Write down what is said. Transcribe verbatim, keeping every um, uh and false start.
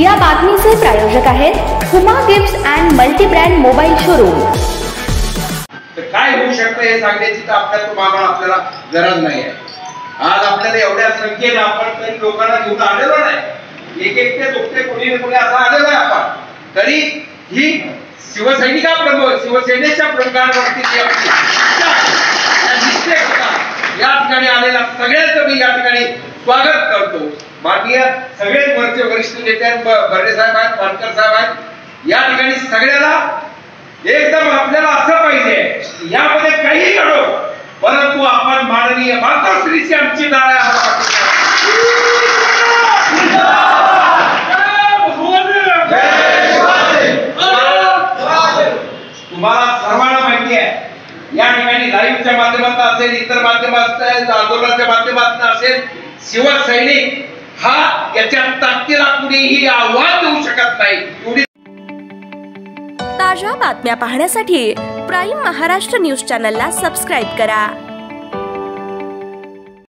या बातमीचे प्रायोजक आहेत Huma gifts and multi brand mobile showroom. तर काय होऊ शकते हे सांगण्याची तर आपल्या तुम्हाला आपल्याला गरज नाही आहे। आज आपल्याला एवढ्या संख्येने आपण काही लोकांना घेऊन आलेलो नाही, एक एकटे दुखते कोणी ना कोणी असा आलेला आहे आपण। तरी ही शिवसैनिका प्रमुख शिवसेनेच्या प्रमुखांवरती जी आपली इच्छा आहे निश्चय होता, या ठिकाणी आलेला सगळ्यांचं मी या ठिकाणी स्वागत करतो। माननीय सगळे वरचे वरिष्ठ नेते बर्डे साहेब आहेत, पालकर साहेब आहेत, या ठिकाणी सगळ्याला एकदम आपल्याला असं पाहिजे यामध्ये काही घडो, परंतु आपण माननीय मातोश्रीची आमची नाळ तुम्हाला सर्वांना माहिती आहे। या ठिकाणी लाईव्हच्या माध्यमातून असेल, इतर माध्यमातून, आंदोलनाच्या माध्यमातून असेल, शिवसैनिक हा याच्या ताकदीला कुणीही आव्हान देऊ शकत नाही। ताज्या बातम्या पाहण्यासाठी प्राइम महाराष्ट्र न्यूज चॅनलला सबस्क्राइब करा।